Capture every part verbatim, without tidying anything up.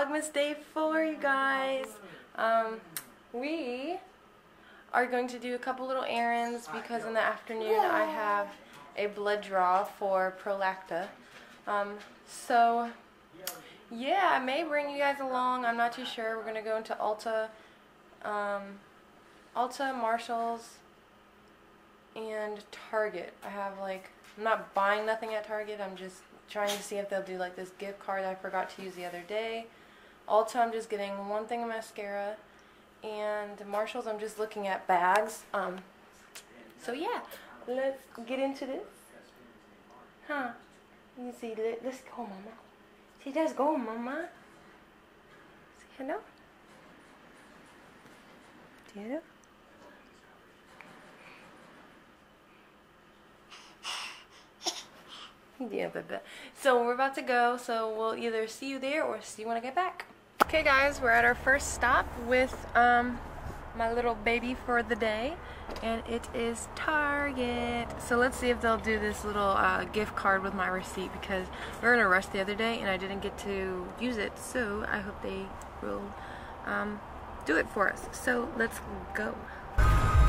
Vlogmas day four, you guys. Um, we are going to do a couple little errands because in the afternoon I have a blood draw for Prolacta. Um, so, yeah, I may bring you guys along. I'm not too sure. We're going to go into Ulta, um, Ulta, Marshalls, and Target. I have, like, I'm not buying nothing at Target. I'm just trying to see if they'll do, like, this gift card I forgot to use the other day. Ulta, I'm just getting one thing of mascara. And Marshalls, I'm just looking at bags. Um, so, yeah, let's get into this. Huh. You see, let's go, Mama. See, let's go, Mama. Say hello. Do you? Yeah, baby. So we're about to go, so we'll either see you there or see you when I get back. Okay guys, we're at our first stop with um, my little baby for the day, and it is Target. So let's see if they'll do this little uh, gift card with my receipt, because we were in a rush the other day and I didn't get to use it, so I hope they will um, do it for us. So let's go.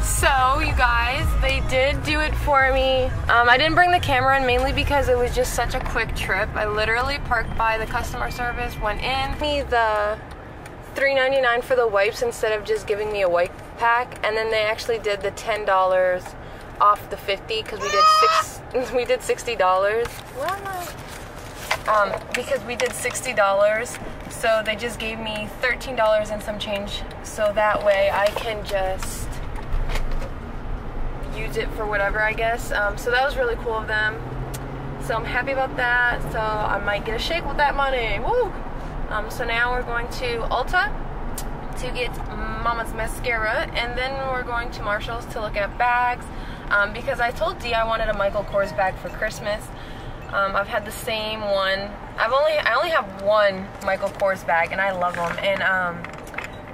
So, you guys, they did do it for me. Um, I didn't bring the camera in mainly because it was just such a quick trip. I literally parked by the customer service, went in. Me the three ninety-nine for the wipes instead of just giving me a wipe pack, and then they actually did the ten dollars off the fifty because we did six. We did sixty dollars. Um, because we did sixty dollars, so they just gave me thirteen dollars and some change. So that way I can just use it for whatever, I guess. Um, so that was really cool of them. So I'm happy about that. So I might get a shake with that money. Woo! Um, so now we're going to Ulta to get Mama's mascara, and then we're going to Marshalls to look at bags. Um, because I told Dee I wanted a Michael Kors bag for Christmas. Um, I've had the same one. I've only I only have one Michael Kors bag, and I love them. And um,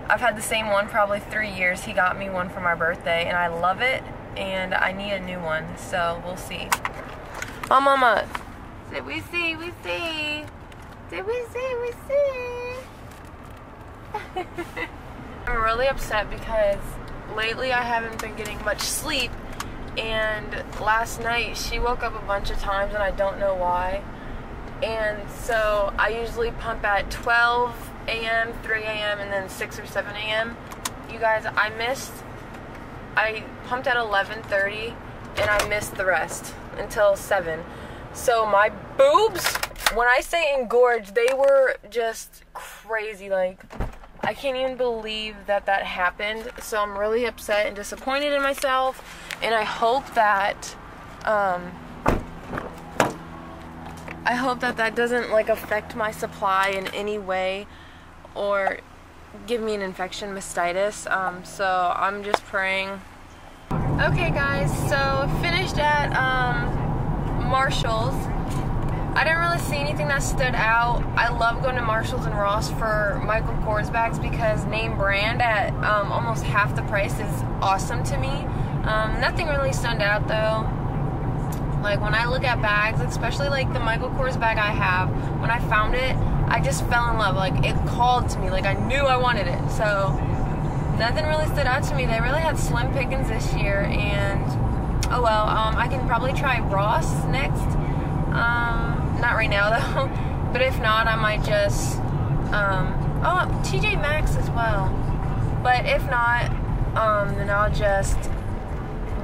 I've had the same one probably three years. He got me one for my birthday, and I love it. And I need a new one, so we'll see. Oh, Mama. Did we see? We see. Did we see? We see. I'm really upset because lately I haven't been getting much sleep, and last night she woke up a bunch of times and I don't know why. And so I usually pump at twelve A M, three A M, and then six or seven A M You guys, I missed I pumped at eleven thirty and I missed the rest until seven. So my boobs, when I say engorged, they were just crazy. Like, I can't even believe that that happened. So I'm really upset and disappointed in myself. And I hope that, um, I hope that that doesn't, like, affect my supply in any way or give me an infection, mastitis. Um, so I'm just praying. Okay guys, so finished at um, Marshalls. I didn't really see anything that stood out. I love going to Marshalls and Ross for Michael Kors bags because name brand at um, almost half the price is awesome to me. Um, nothing really stood out though. Like, when I look at bags, especially like the Michael Kors bag I have, when I found it, I just fell in love. Like, it called to me. Like, I knew I wanted it. So nothing really stood out to me. They really had slim pickings this year, and oh well. Um, I can probably try Ross next. Um, not right now though. But if not, I might just um, oh, T J Maxx as well. But if not, um, then I'll just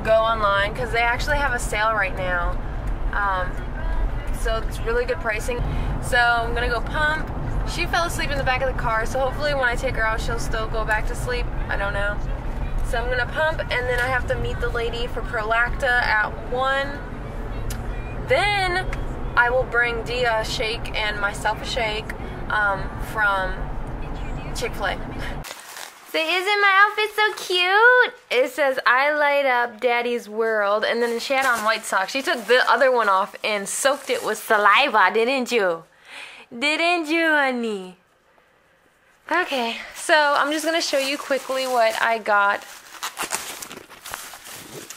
go online because they actually have a sale right now. Um, So it's really good pricing. So I'm gonna go pump. She fell asleep in the back of the car, so hopefully when I take her out she'll still go back to sleep. I don't know. So I'm gonna pump, and then I have to meet the lady for Prolacta at one. Then I will bring Dee a shake and myself a shake um, from Chick-fil-A. So isn't my outfit so cute? It says, I light up daddy's world. And then she had on white socks. She took the other one off and soaked it with saliva, didn't you? Didn't you, honey? Okay, so I'm just gonna show you quickly what I got.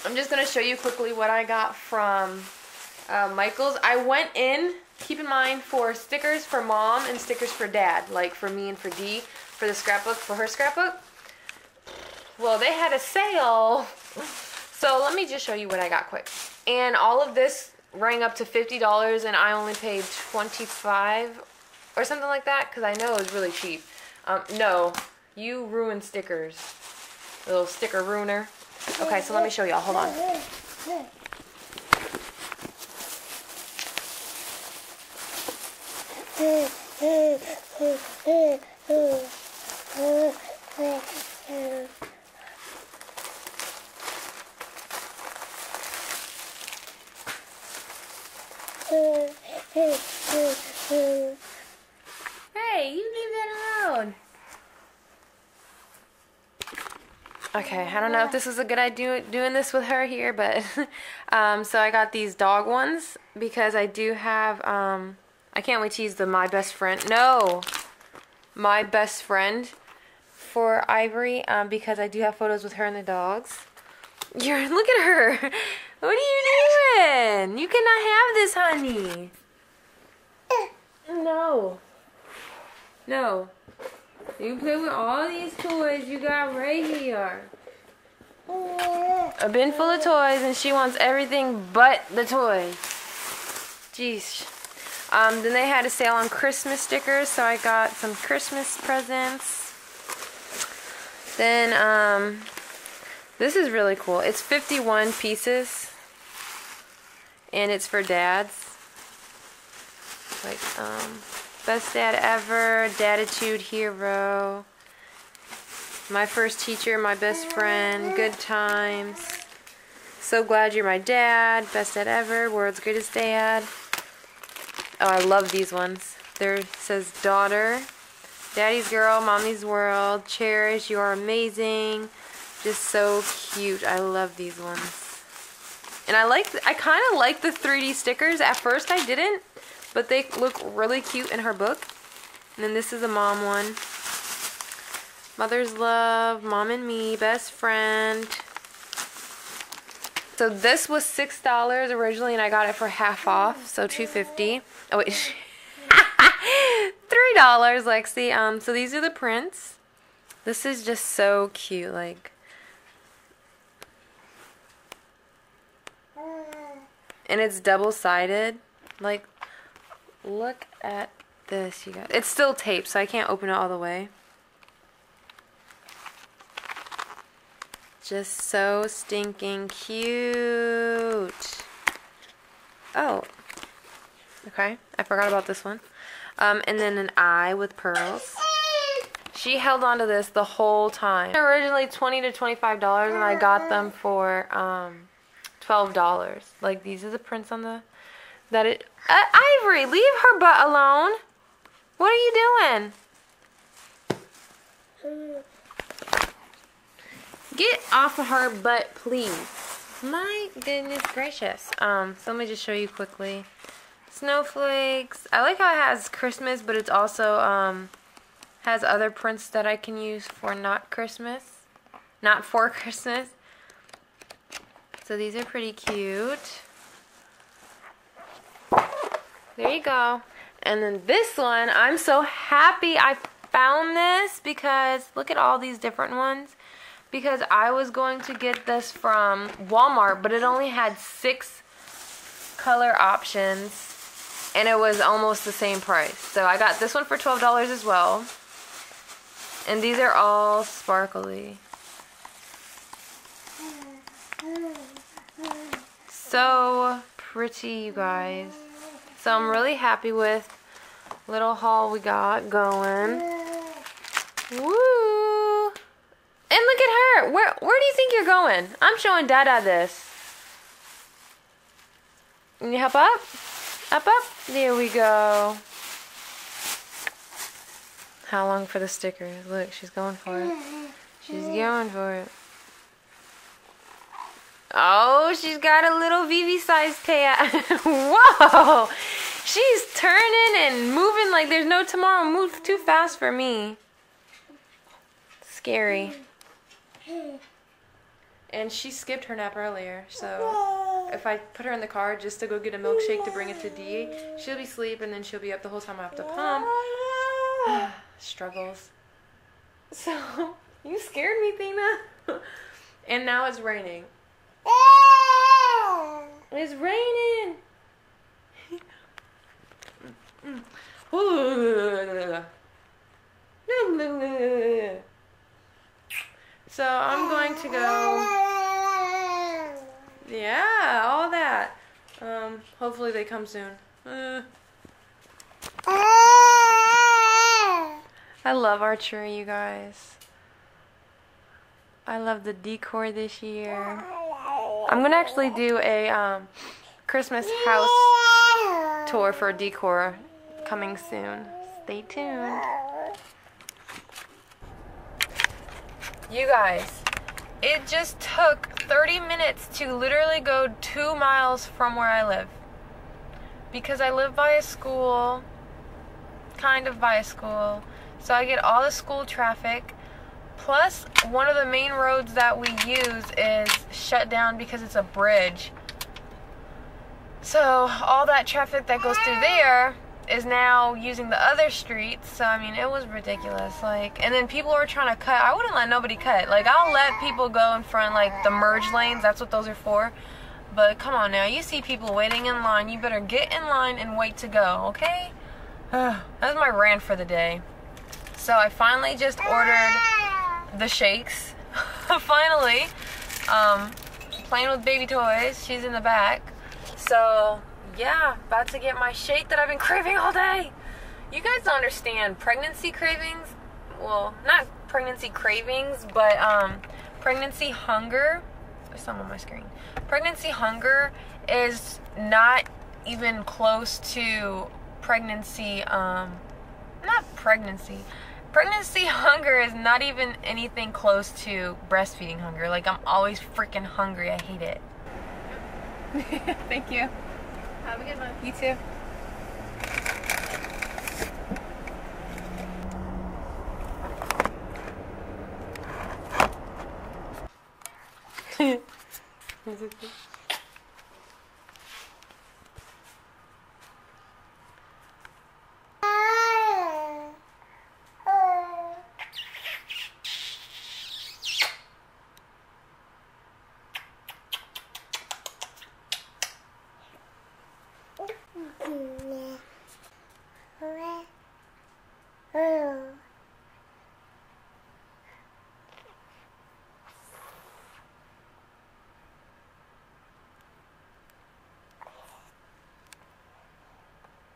I'm just gonna show you quickly what I got from uh, Michaels. I went in Keep in mind for stickers for mom and stickers for dad, like for me and for Dee, for the scrapbook, for her scrapbook. Well, they had a sale. So let me just show you what I got quick. And all of this rang up to fifty dollars, and I only paid twenty-five dollars or something like that, because I know it was really cheap. Um, no, you ruin stickers. Little sticker ruiner. Okay, so let me show y'all. Hold on. Hey, you leave that alone. Okay, I don't know if this is a good idea doing this with her here, but um, so I got these dog ones because I do have, um, I can't wait to use the My Best Friend, no, My Best Friend for Ivory, um, because I do have photos with her and the dogs. You're, look at her, what are you doing? You cannot have this, honey. No, no. You play with all these toys you got right here. A bin full of toys, and she wants everything but the toys. Jeez. Um, then they had a sale on Christmas stickers, so I got some Christmas presents. Then, um, this is really cool. It's fifty-one pieces, and it's for dads. Like, um... Best Dad Ever, Daditude Hero, My First Teacher, My Best Friend, Good Times, So Glad You're My Dad, Best Dad Ever, World's Greatest Dad. Oh, I love these ones. There it says Daughter, Daddy's Girl, Mommy's World, Cherish, You Are Amazing. Just so cute. I love these ones. And I like, I kind of like the three D stickers. At first I didn't. But they look really cute in her book. And then this is a mom one. Mother's Love, Mom and Me, Best Friend. So this was six dollars originally, and I got it for half off, so two fifty. Oh wait, three dollars, Lexi. Um, so these are the prints. This is just so cute, like. And it's double-sided, like. Look at this, you guys. It's still taped, so I can't open it all the way. Just so stinking cute. Oh. Okay, I forgot about this one. Um, and then an eye with pearls. She held on to this the whole time. Originally twenty to twenty-five dollars, and I got them for um, twelve dollars. Like, these are the prints on the... That it, uh, Ivory, leave her butt alone. What are you doing? Get off of her butt, please. My goodness gracious. Um, so let me just show you quickly. Snowflakes. I like how it has Christmas, but it's also um has other prints that I can use for not Christmas, not for Christmas. So these are pretty cute. There you go. And then this one, I'm so happy I found this because look at all these different ones. Because I was going to get this from Walmart, but it only had six color options. And it was almost the same price. So I got this one for twelve dollars as well. And these are all sparkly. So pretty, you guys. So I'm really happy with little haul we got going. Woo! And look at her. Where where do you think you're going? I'm showing Dada this. Can you hop up? Up up. There we go. How long for the stickers? Look, she's going for it. She's going for it. Oh, she's got a little Vivi size cat. Whoa! She's turning and moving like there's no tomorrow. Move too fast for me. Scary. And she skipped her nap earlier, so if I put her in the car just to go get a milkshake to bring it to D, she'll be asleep and then she'll be up the whole time I have to pump. Struggles. So, you scared me, Thina. And now it's raining. It's raining. So I'm going to go. Yeah, all that. Um, hopefully they come soon. Uh. I love our tree, you guys. I love the decor this year. I'm gonna actually do a um, Christmas house tour for decor coming soon. Stay tuned. You guys, it just took thirty minutes to literally go two miles from where I live. Because I live by a school, kind of by a school, so I get all the school traffic. Plus, one of the main roads that we use is shut down because it's a bridge. So, all that traffic that goes through there is now using the other streets. So, I mean, it was ridiculous. Like, and then people were trying to cut. I wouldn't let nobody cut. Like, I'll let people go in front, like, the merge lanes. That's what those are for. But, come on now. You see people waiting in line. You better get in line and wait to go, okay? That was my rant for the day. So, I finally just ordered the shakes. Finally. Um, playing with baby toys. She's in the back. So... yeah, about to get my shake that I've been craving all day. You guys don't understand pregnancy cravings. Well, not pregnancy cravings, but um, pregnancy hunger. There's some on my screen. Pregnancy hunger is not even close to pregnancy. Um, not pregnancy. Pregnancy hunger is not even anything close to breastfeeding hunger. Like, I'm always freaking hungry. I hate it. Thank you. Have a good one. You too.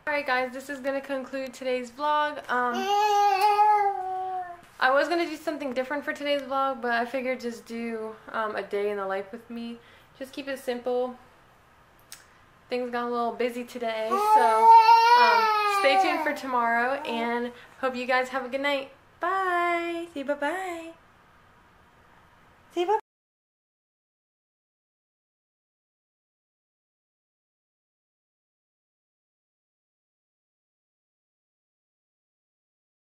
Alright guys, this is going to conclude today's vlog. Um, I was going to do something different for today's vlog, but I figured just do um, a day in the life with me. Just keep it simple. Things got a little busy today, so um, stay tuned for tomorrow, and hope you guys have a good night. Bye! See you, bye-bye. See you, bye-bye.